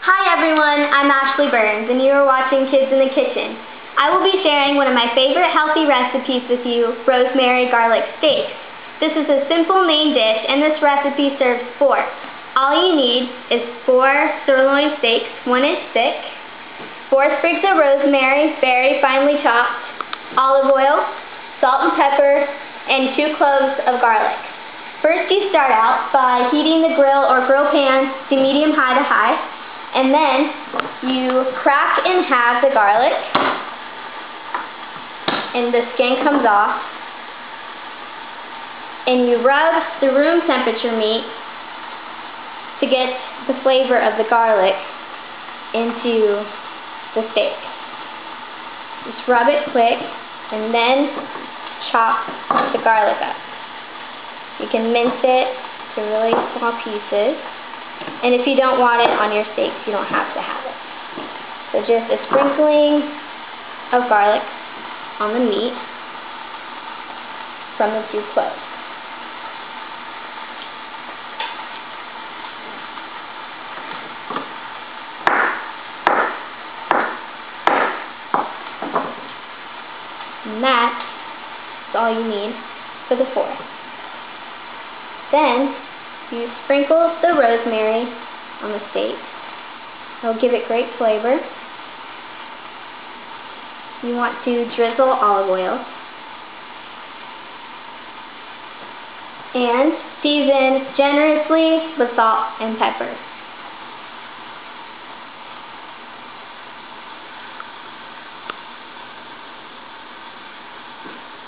Hi everyone, I'm Ashley Burns and you are watching Kids in the Kitchen. I will be sharing one of my favorite healthy recipes with you, rosemary garlic steak. This is a simple main dish and this recipe serves four. All you need is 4 sirloin steaks, 1 inch thick, 4 sprigs of rosemary, very finely chopped, olive oil, salt and pepper, and 2 cloves of garlic. First you start out by heating the grill or grill pan to medium-high to high. And then you crack in half the garlic, and the skin comes off, and you rub the room temperature meat to get the flavor of the garlic into the steak. Just rub it quick, and then chop the garlic up. You can mince it to really small pieces. And if you don't want it on your steaks, you don't have to have it. So just a sprinkling of garlic on the meat from the 2 cloves. And that's all you need for the 4. Then you sprinkle the rosemary on the steak. It'll give it great flavor. You want to drizzle olive oil. And season generously with salt and pepper.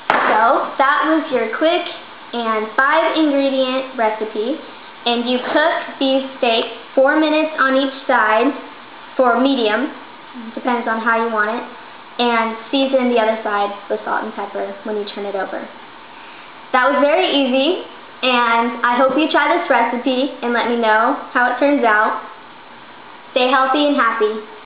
So that was your quick and 5 ingredient recipe, and you cook these steaks 4 minutes on each side for medium, depends on how you want it, and season the other side with salt and pepper when you turn it over. That was very easy, and I hope you try this recipe and let me know how it turns out. Stay healthy and happy.